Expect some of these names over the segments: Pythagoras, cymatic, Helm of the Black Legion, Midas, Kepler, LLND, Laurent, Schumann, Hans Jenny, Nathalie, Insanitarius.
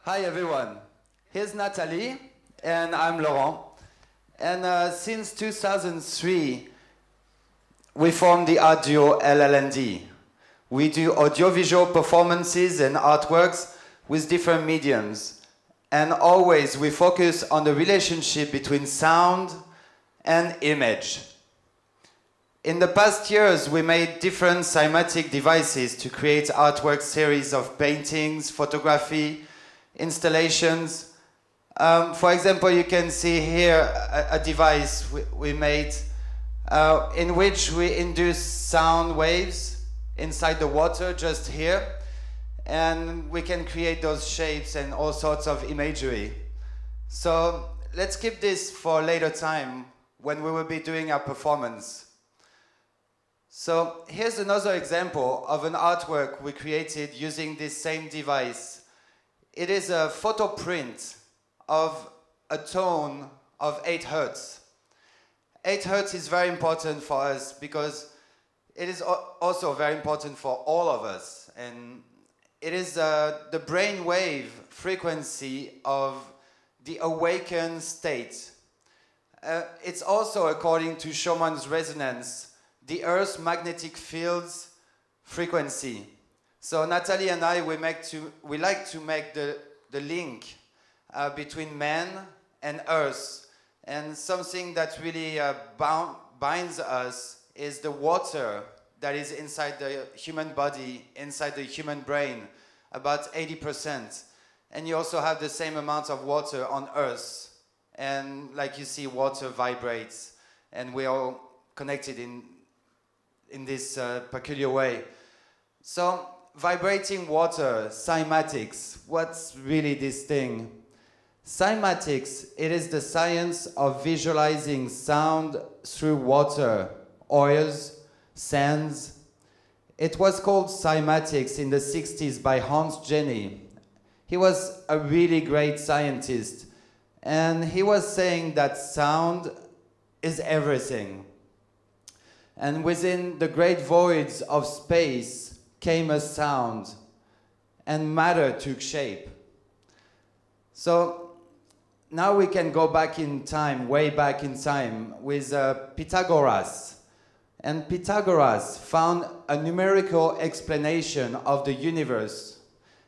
Hi everyone, here's Nathalie and I'm Laurent, and since 2003 we formed the art duo LLND. We do audiovisual performances and artworks with different mediums, and always we focus on the relationship between sound and image. In the past years we made different cymatic devices to create artwork series of paintings, photography, installations. For example, you can see here a device we made in which we induce sound waves inside the water just here, and we can create those shapes and all sorts of imagery. So let's keep this for a later time when we will be doing our performance. So here's another example of an artwork we created using this same device. It is a photo print of a tone of 8 Hertz. 8 Hertz is very important for us because it is also very important for all of us. And it is the brainwave frequency of the awakened state. It's also, according to Schumann's resonance, the Earth's magnetic field's frequency. So Nathalie and I, we like to make the link between man and Earth. And something that really binds us is the water that is inside the human body, inside the human brain, about 80%. And you also have the same amount of water on Earth. And like you see, water vibrates. And we're all connected in this peculiar way. So, vibrating water, cymatics. What's really this thing? Cymatics, it is the science of visualizing sound through water, oils, sands. It was called cymatics in the 60s by Hans Jenny. He was a really great scientist, and he was saying that sound is everything. And within the great voids of space came a sound, and matter took shape. So now we can go back in time, way back in time, with Pythagoras. And Pythagoras found a numerical explanation of the universe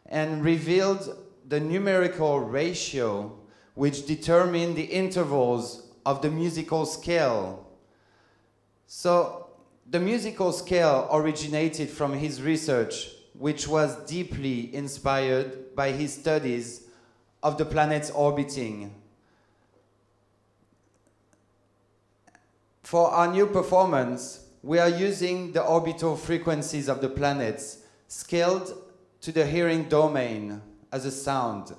and revealed the numerical ratio which determined the intervals of the musical scale. So the musical scale originated from his research, which was deeply inspired by his studies of the planets orbiting. For our new performance, we are using the orbital frequencies of the planets, scaled to the hearing domain as a sound.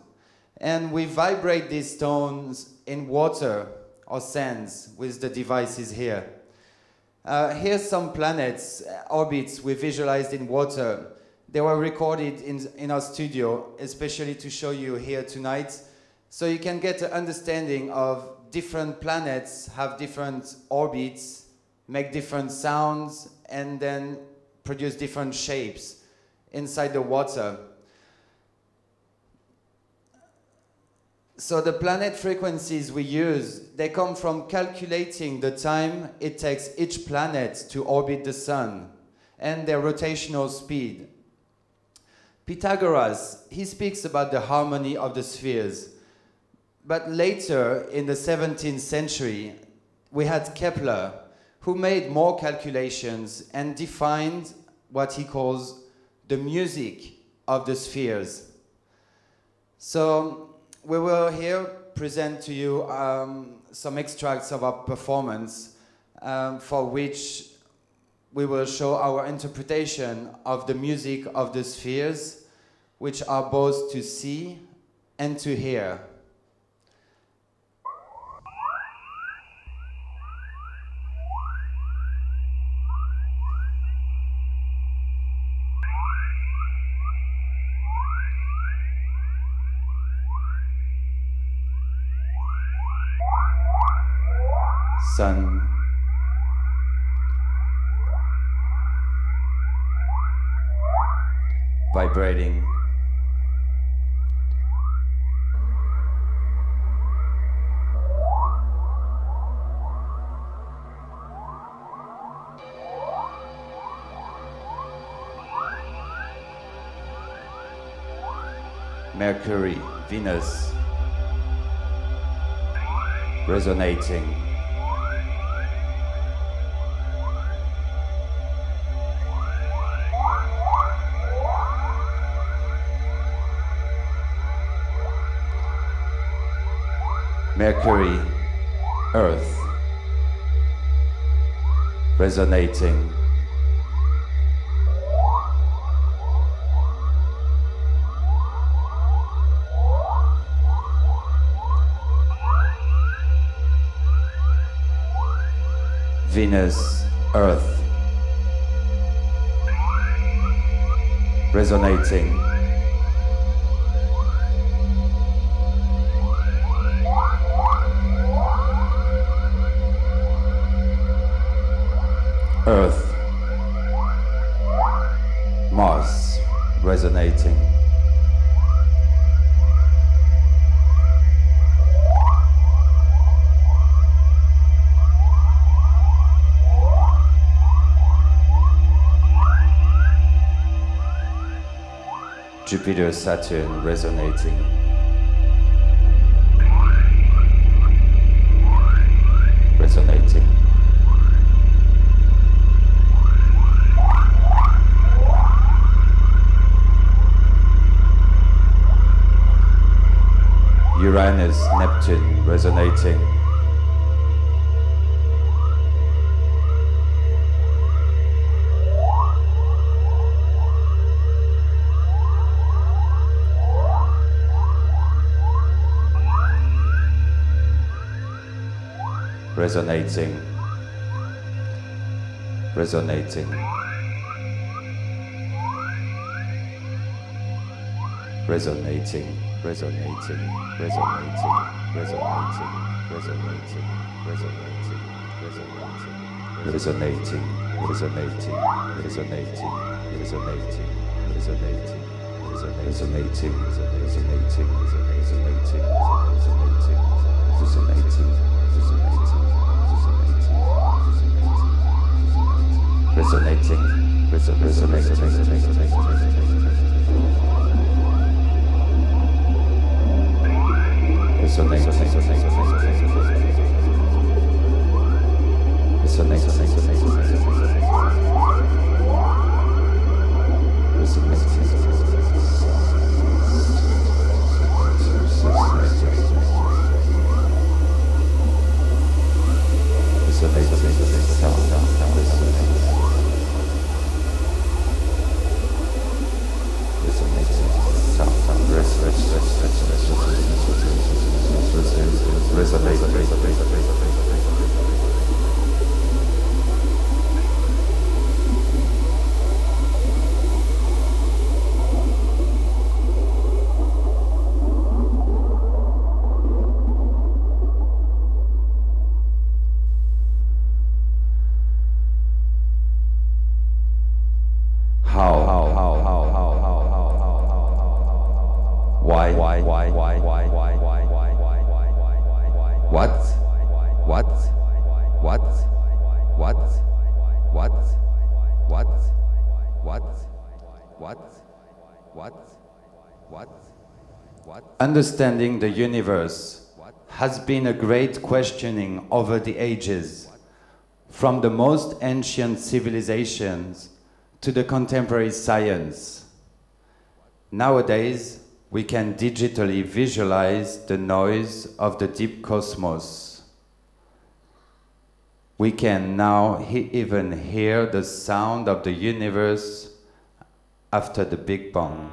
And we vibrate these tones in water or sands with the devices here. Here's some planets, orbits we visualized in water. They were recorded in our studio, especially to show you here tonight. So you can get an understanding of different planets have different orbits, make different sounds, and then produce different shapes inside the water. So the planet frequencies we use, they come from calculating the time it takes each planet to orbit the sun and their rotational speed. Pythagoras, he speaks about the harmony of the spheres. But later in the 17th century, we had Kepler, who made more calculations and defined what he calls the music of the spheres. So we will here present to you some extracts of our performance for which we will show our interpretation of the music of the spheres, which are both to see and to hear. sun. Vibrating. Mercury, Venus, resonating. Mercury, Earth, resonating. Venus, Earth, resonating. Earth, Mars, resonating. Jupiter, Saturn, resonating. Resonating. Uranus, Neptune, resonating. Resonating, resonating, resonating, resonating, resonating, resonating, resonating, resonating, resonating, resonating, resonating, resonating, resonating, resonating, resonating, resonating, resonating. Resonating, Understanding the universe has been a great questioning over the ages, from the most ancient civilizations to the contemporary science. Nowadays, we can digitally visualize the noise of the deep cosmos. We can now even hear the sound of the universe after the Big Bang.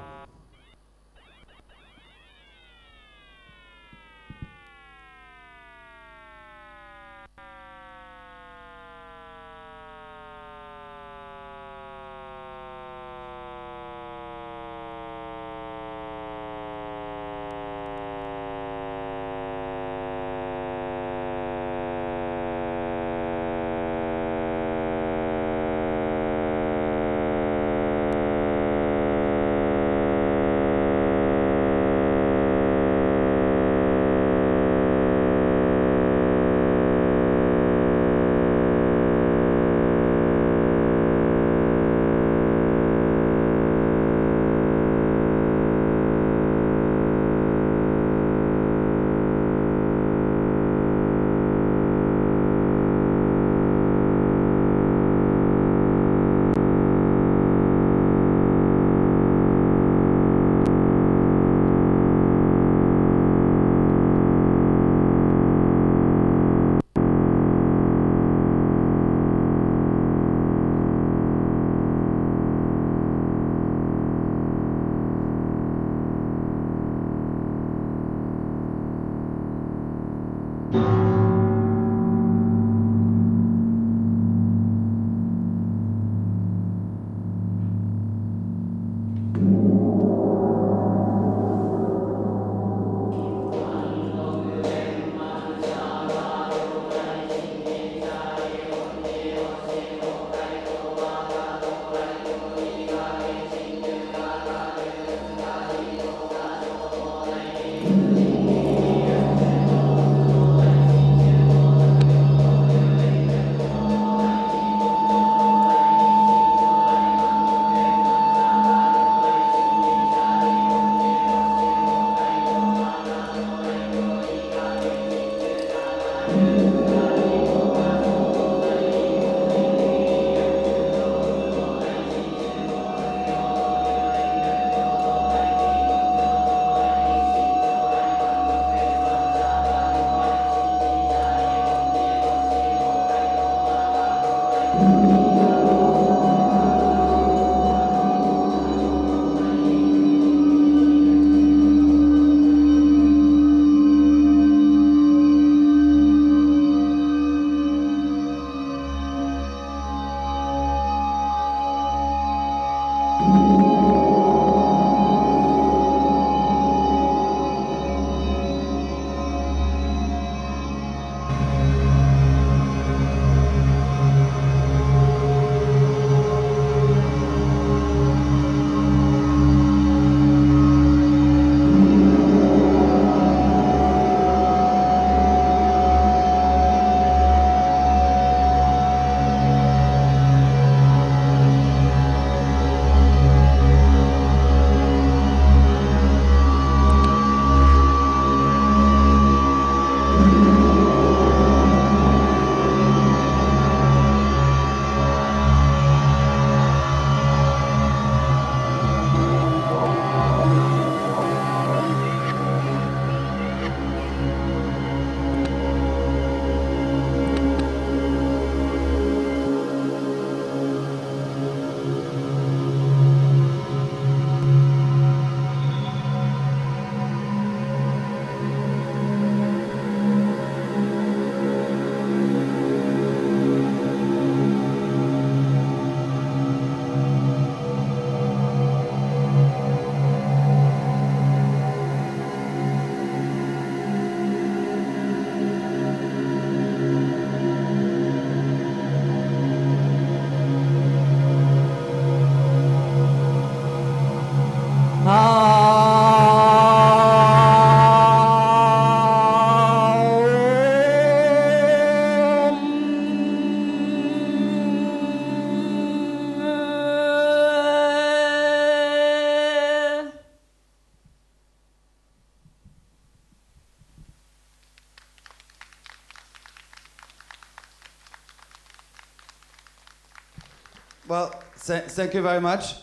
Well, thank you very much.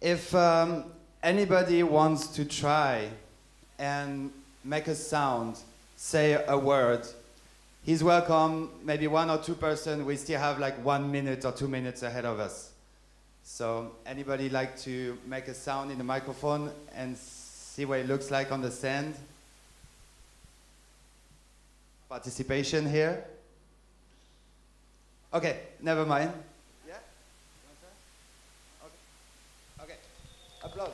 If anybody wants to try and make a sound, say a word, he's welcome. Maybe 1 or 2 person. We still have like 1 minute or 2 minutes ahead of us. So anybody like to make a sound in the microphone and see what it looks like on the sand? Participation here? Okay, never mind. Applause.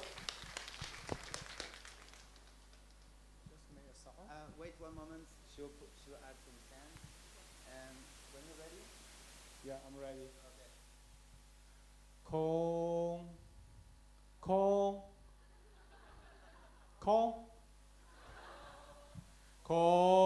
Wait 1 moment. She'll add some sand. And when you're ready? Yeah, I'm ready. Okay. Kong. Kong. Kong. Kong.